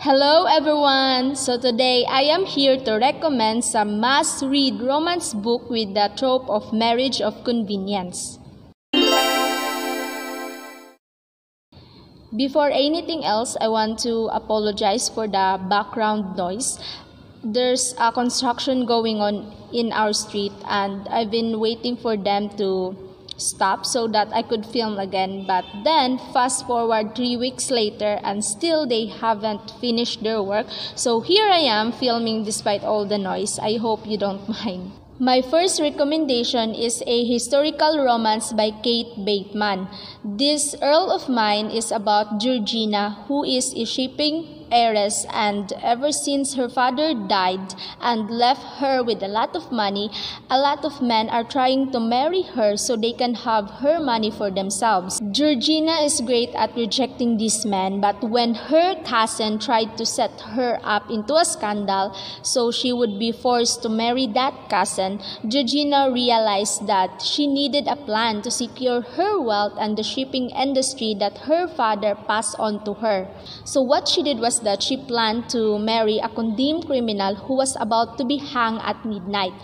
Hello everyone! So today I am here to recommend some must-read romance book with the trope of marriage of convenience. Before anything else, I want to apologize for the background noise. There's a construction going on in our street and I've been waiting for them to stop so that I could film again, but then fast forward 3 weeks later and still they haven't finished their work, so here I am filming despite all the noise. I hope you don't mind. My first recommendation is a historical romance by Kate Bateman. This Earl of Mine is about Georgina, who is a shipping heiress, and ever since her father died and left her with a lot of money, a lot of men are trying to marry her so they can have her money for themselves. Georgina is great at rejecting these men, but when her cousin tried to set her up into a scandal so she would be forced to marry that cousin, Georgina realized that she needed a plan to secure her wealth and the shipping industry that her father passed on to her. So what she did was that she planned to marry a condemned criminal who was about to be hanged at midnight.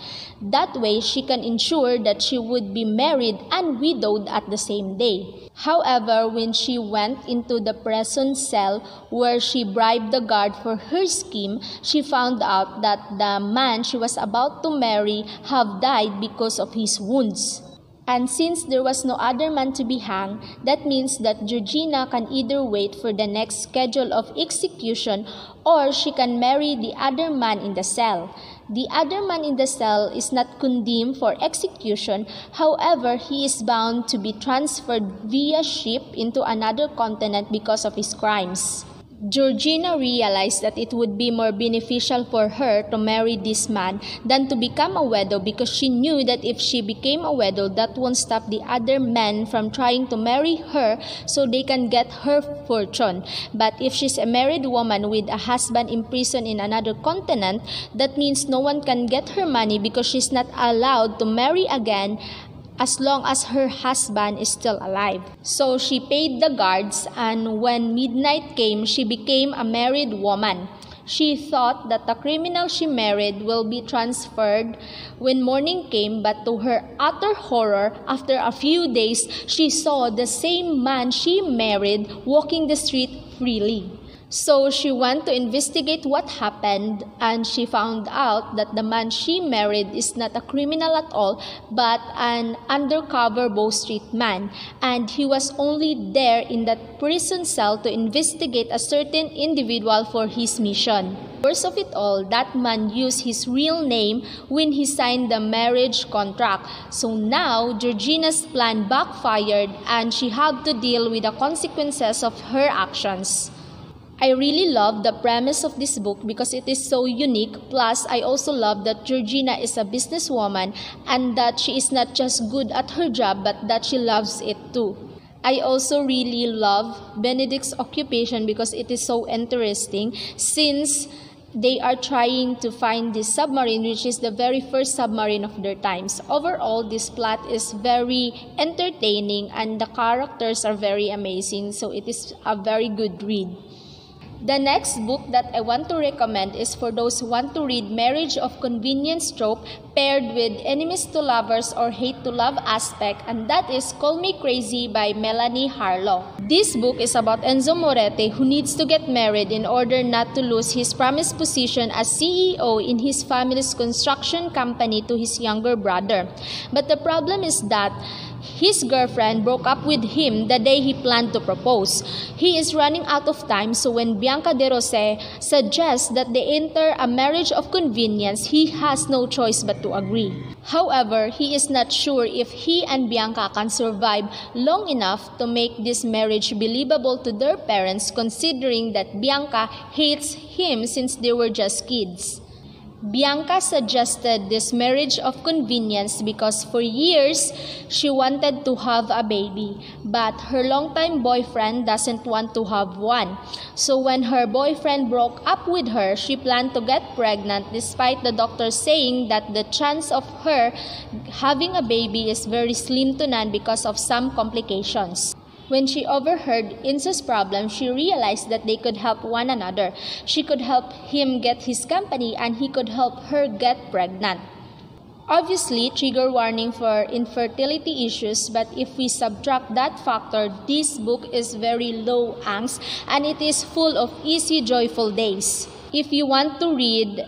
That way, she can ensure that she would be married and widowed at the same day. However, when she went into the prison cell where she bribed the guard for her scheme, she found out that the man she was about to marry had died because of his wounds. And since there was no other man to be hanged, that means that Georgina can either wait for the next schedule of execution or she can marry the other man in the cell. The other man in the cell is not condemned for execution, however, he is bound to be transferred via ship into another continent because of his crimes. Georgina realized that it would be more beneficial for her to marry this man than to become a widow, because she knew that if she became a widow, that won't stop the other men from trying to marry her so they can get her fortune. But if she's a married woman with a husband imprisoned in another continent, that means no one can get her money because she's not allowed to marry again as long as her husband is still alive. So she paid the guards, and when midnight came, she became a married woman. She thought that the criminal she married will be transferred when morning came, but to her utter horror, after a few days, she saw the same man she married walking the street freely. So she went to investigate what happened, and she found out that the man she married is not a criminal at all, but an undercover Bow Street man, and he was only there in that prison cell to investigate a certain individual for his mission. Worst of it all, that man used his real name when he signed the marriage contract. So now, Georgina's plan backfired, and she had to deal with the consequences of her actions. I really love the premise of this book because it is so unique. Plus, I also love that Georgina is a businesswoman and that she is not just good at her job but that she loves it too. I also really love Benedict's occupation because it is so interesting, since they are trying to find this submarine, which is the very first submarine of their times. Overall, this plot is very entertaining and the characters are very amazing, so it is a very good read. The next book that I want to recommend is for those who want to read marriage of convenience trope paired with enemies to lovers or hate to love aspect, and that is Call Me Crazy by Melanie Harlow. This book is about Enzo Moretti, who needs to get married in order not to lose his promised position as CEO in his family's construction company to his younger brother. But the problem is that his girlfriend broke up with him the day he planned to propose. He is running out of time, so when Bianca de Rosé suggests that they enter a marriage of convenience, he has no choice but to agree. However, he is not sure if he and Bianca can survive long enough to make this marriage believable to their parents, considering that Bianca hates him since they were just kids. Bianca suggested this marriage of convenience because for years, she wanted to have a baby, but her longtime boyfriend doesn't want to have one. So when her boyfriend broke up with her, she planned to get pregnant despite the doctor saying that the chance of her having a baby is very slim to none because of some complications. When she overheard Enzo's problem, she realized that they could help one another. She could help him get his company and he could help her get pregnant. Obviously, trigger warning for infertility issues, but if we subtract that factor, this book is very low angst and it is full of easy, joyful days. If you want to read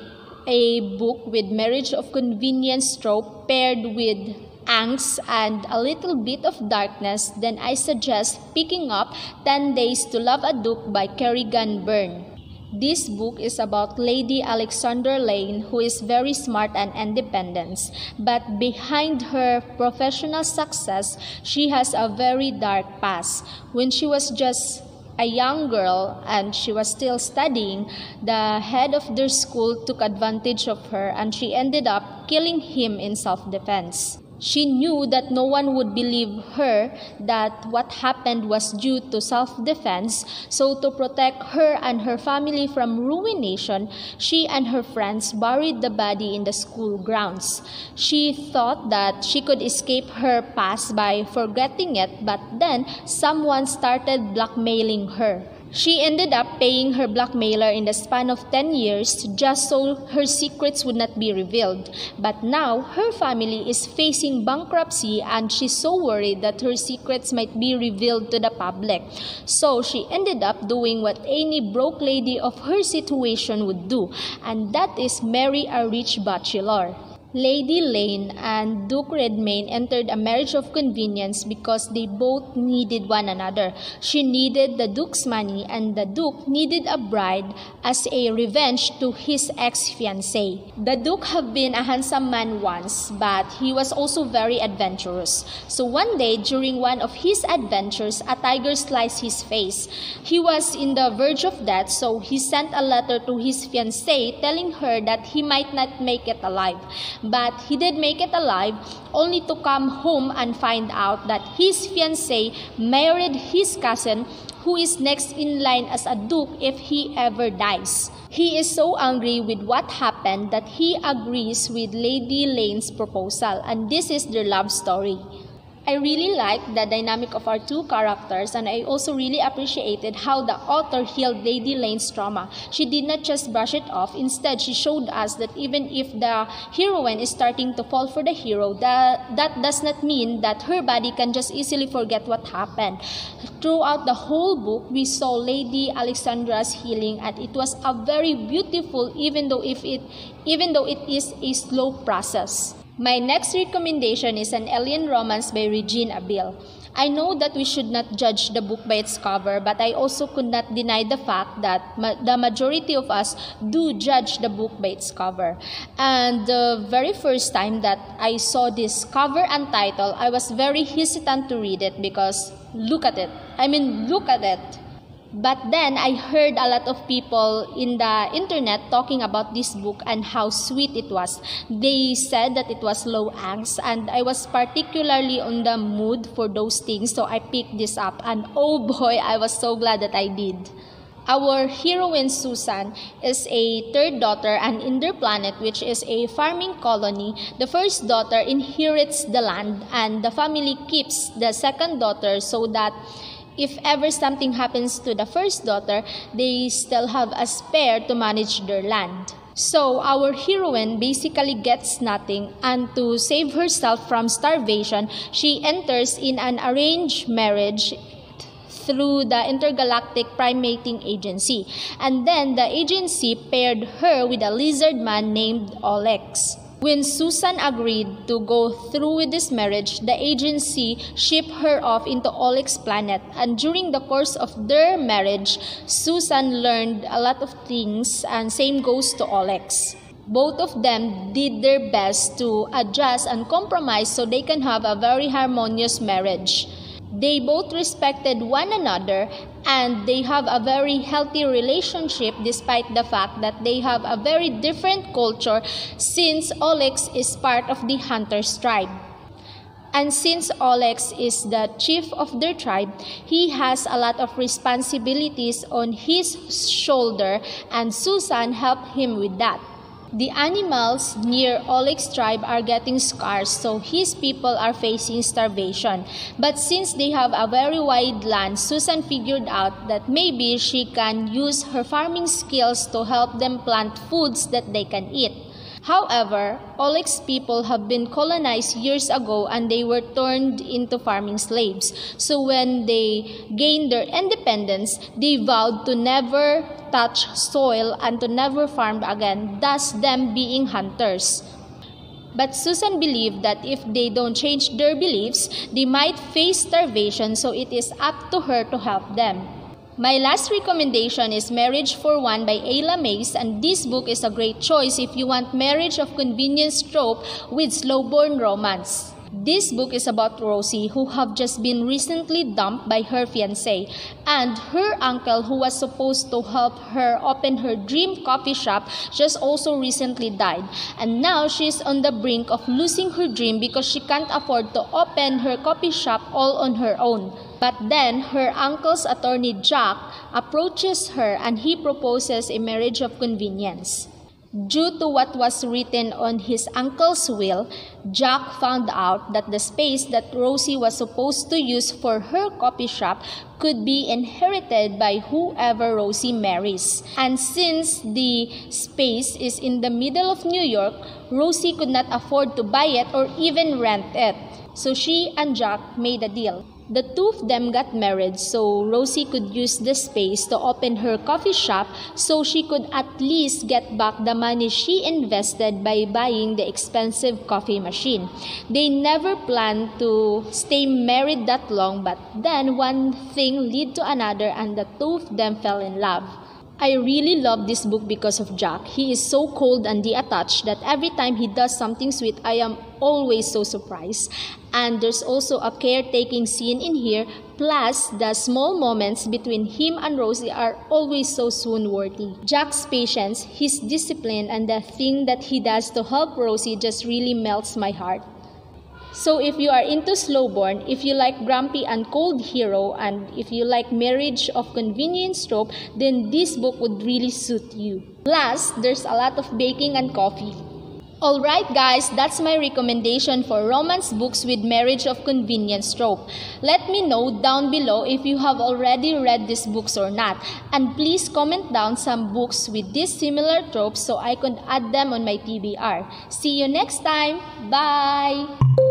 a book with marriage of convenience trope paired with angst and a little bit of darkness, then I suggest picking up 10 Days to Love a Duke by Kerrigan Byrne. This book is about Lady Alexandra Lane, who is very smart and independent, but behind her professional success, she has a very dark past. When she was just a young girl and she was still studying, the head of their school took advantage of her and she ended up killing him in self-defense. She knew that no one would believe her that what happened was due to self-defense, so to protect her and her family from ruination, she and her friends buried the body in the school grounds. She thought that she could escape her past by forgetting it, but then someone started blackmailing her. She ended up paying her blackmailer in the span of 10 years just so her secrets would not be revealed. But now, her family is facing bankruptcy and she's so worried that her secrets might be revealed to the public. So, she ended up doing what any broke lady of her situation would do, and that is marry a rich bachelor. Lady Lane and Duke Redmain entered a marriage of convenience because they both needed one another. She needed the Duke's money and the Duke needed a bride as a revenge to his ex-fiancée. The Duke had been a handsome man once, but he was also very adventurous. So one day, during one of his adventures, a tiger sliced his face. He was on the verge of death, so he sent a letter to his fiancée telling her that he might not make it alive. But he did make it alive, only to come home and find out that his fiancée married his cousin, who is next in line as a duke if he ever dies. He is so angry with what happened that he agrees with Lady Lane's proposal, and this is their love story. I really liked the dynamic of our two characters, and I also really appreciated how the author healed Lady Lane's trauma. She did not just brush it off. Instead, she showed us that even if the heroine is starting to fall for the hero, that does not mean that her body can just easily forget what happened. Throughout the whole book, we saw Lady Alexandra's healing, and it was a very beautiful, even though it is a slow process. My next recommendation is An Alien Romance by Regine Abil. I know that we should not judge the book by its cover, but I also could not deny the fact that the majority of us do judge the book by its cover. And the very first time that I saw this cover and title, I was very hesitant to read it because look at it. I mean, look at it. But then I heard a lot of people in the internet talking about this book and how sweet it was. They said that it was low angst, and I was particularly on the mood for those things, so I picked this up, and oh boy, I was so glad that I did. Our heroine Susan is a third daughter, and in their planet, which is a farming colony, the first daughter inherits the land and the family keeps the second daughter so that if ever something happens to the first daughter, they still have a spare to manage their land. So our heroine basically gets nothing, and to save herself from starvation, she enters in an arranged marriage through the Intergalactic Primating Agency. And then the agency paired her with a lizard man named Olex. When Susan agreed to go through with this marriage, the agency shipped her off into Olex's planet. And during the course of their marriage, Susan learned a lot of things, and same goes to Olex. Both of them did their best to adjust and compromise so they can have a very harmonious marriage. They both respected one another, and they have a very healthy relationship despite the fact that they have a very different culture since Olex is part of the hunter's tribe. And since Olex is the chief of their tribe, he has a lot of responsibilities on his shoulder, and Susan helped him with that. The animals near Olex tribe are getting scarce, so his people are facing starvation. But since they have a very wide land, Susan figured out that maybe she can use her farming skills to help them plant foods that they can eat. However, Olex people have been colonized years ago and they were turned into farming slaves. So when they gained their independence, they vowed to never touch soil and to never farm again, thus them being hunters. But Susan believed that if they don't change their beliefs, they might face starvation, so it is up to her to help them. My last recommendation is Marriage for One by Ayla Mays, and this book is a great choice if you want marriage of convenience trope with slow-burn romance. This book is about Rosie, who have just been recently dumped by her fiancé, and her uncle, who was supposed to help her open her dream coffee shop, just also recently died. And now she's on the brink of losing her dream because she can't afford to open her coffee shop all on her own. But then, her uncle's attorney, Jack, approaches her and he proposes a marriage of convenience. Due to what was written on his uncle's will, Jack found out that the space that Rosie was supposed to use for her coffee shop could be inherited by whoever Rosie marries. And since the space is in the middle of New York, Rosie could not afford to buy it or even rent it. So she and Jack made a deal. The two of them got married so Rosie could use the space to open her coffee shop so she could at least get back the money she invested by buying the expensive coffee machine. They never planned to stay married that long, but then one thing led to another and the two of them fell in love. I really love this book because of Jack. He is so cold and detached that every time he does something sweet, I am always so surprised. And there's also a caretaking scene in here, plus the small moments between him and Rosie are always so swoon-worthy. Jack's patience, his discipline, and the thing that he does to help Rosie just really melts my heart. So if you are into slowborn, if you like grumpy and cold hero, and if you like marriage of convenience trope, then this book would really suit you. Plus, there's a lot of baking and coffee. Alright guys, that's my recommendation for romance books with marriage of convenience trope. Let me know down below if you have already read these books or not. And please comment down some books with these similar tropes so I can add them on my TBR. See you next time! Bye!